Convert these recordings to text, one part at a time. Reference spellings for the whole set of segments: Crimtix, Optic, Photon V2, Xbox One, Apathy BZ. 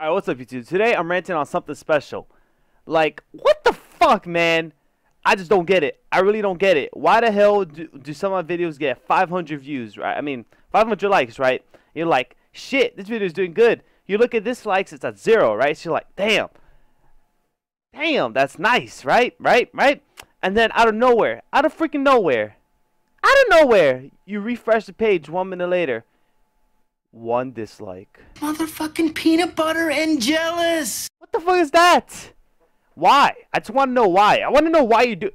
Alright, what's up YouTube? Today I'm ranting on something special. Like, what the fuck, man? I just don't get it. I really don't get it. Why the hell do some of my videos get 500 views, right? I mean, 500 likes, right? You're like, shit, this video is doing good. You look at dislikes, it's at 0, right? So you're like, damn. Damn, that's nice, right? Right? And then out of freaking nowhere, you refresh the page 1 minute later. One dislike. Motherfucking peanut butter and jealous. What the fuck is that? Why? I just want to know why. I want to know why you do.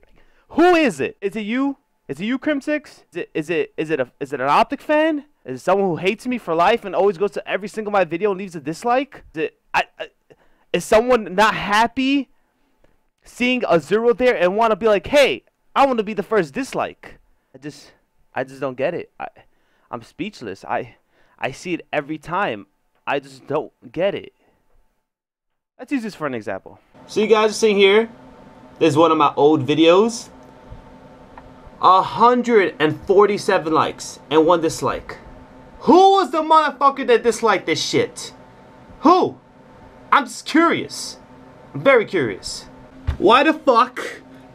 Who is it? Is it you? Is it you, Crimtix? Is it an Optic fan? Is it someone who hates me for life and always goes to every single my video and leaves a dislike? Is someone not happy seeing a 0 there and want to be like, hey, I want to be the first dislike? I just don't get it. I'm speechless. I see it every time. I just don't get it. Let's use this for an example. So you guys are seeing here, this is one of my old videos. 147 likes and 1 dislike. Who was the motherfucker that disliked this shit? Who? I'm just curious. I'm very curious. Why the fuck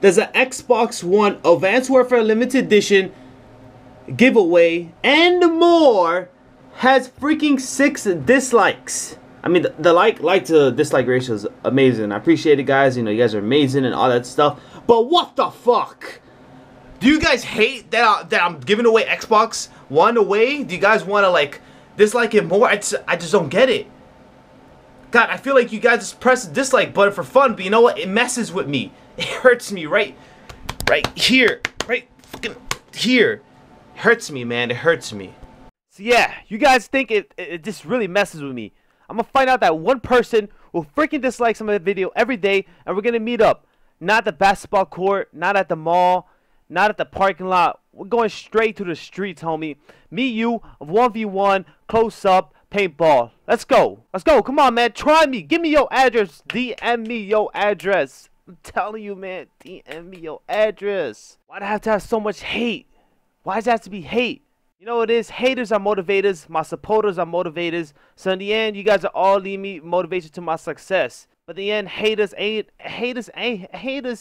does an Xbox One Advanced Warfare Limited Edition giveaway and more has freaking 6 dislikes? I mean, the like to dislike ratio is amazing. I appreciate it, guys. You know, you guys are amazing and all that stuff. But what the fuck? Do you guys hate that I'm giving away Xbox One away? Do you guys want to, like, dislike it more? I just don't get it. God, I feel like you guys just press the dislike button for fun. But you know what? It messes with me. It hurts me right here. Right fucking here. It hurts me, man. It hurts me. Yeah, you guys think it just really messes with me. I'm gonna find out that one person will freaking dislike some of the video every day, and we're gonna meet up. Not at the basketball court, not at the mall, not at the parking lot. We're going straight to the streets, homie. Me, you, 1v1, close up, paintball. Let's go. Let's go. Come on, man. Try me. Give me your address. DM me your address. I'm telling you, man. DM me your address. Why do I have to have so much hate? Why does it have to be hate? You know what it is? Haters are motivators. My supporters are motivators. So in the end, you guys are all leading me motivation to my success. But in the end, haters hate us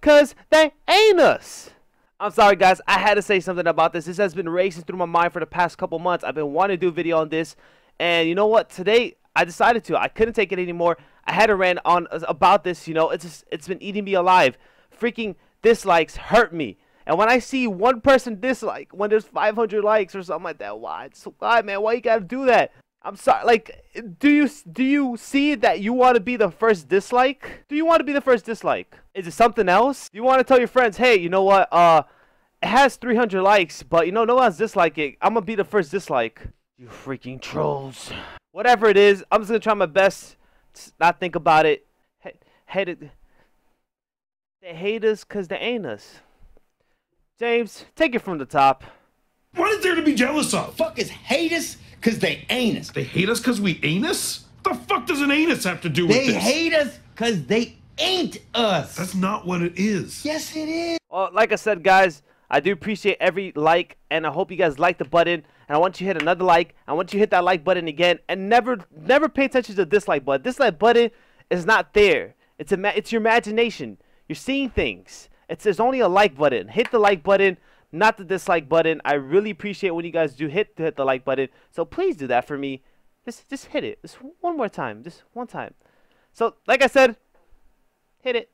because they ain't us. I'm sorry, guys. I had to say something about this. This has been racing through my mind for the past couple months. I've been wanting to do a video on this. And you know what? Today, I decided to. I couldn't take it anymore. I had to rant on about this. You know, it's been eating me alive. Freaking dislikes hurt me, and when I see one person dislike when there's 500 likes or something like that, why, man? Why you gotta do that? I'm sorry. Like, do you see that you want to be the first dislike? Do you want to be the first dislike? Is it something else? You want to tell your friends, hey, you know what? It has 300 likes, but you know no one's disliking. I'm gonna be the first dislike. You freaking trolls. Whatever it is, I'm just gonna try my best to not think about it. They hate us because they ain't us. James, take it from the top. What is there to be jealous of? The fuck is hate us because they ain't us? They hate us because we ain't us? The fuck does an anus have to do with this? They hate us because they ain't us. That's not what it is. Yes, it is. Well, like I said, guys, I do appreciate every like, and I hope you guys like the button. And I want you to hit another like. I want you to hit that like button again. And never pay attention to the dislike button. Dislike button is not there. It's your imagination. You're seeing things. There's only a like button. Hit the like button, not the dislike button. I really appreciate when you guys do hit the like button. So please do that for me. Just hit it. Just one more time. Just one time. So like I said, hit it.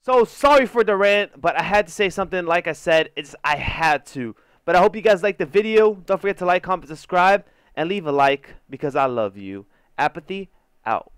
So sorry for the rant, but I had to say something. Like I said, I had to. But I hope you guys liked the video. Don't forget to like, comment, subscribe, and leave a like because I love you. Apathy out.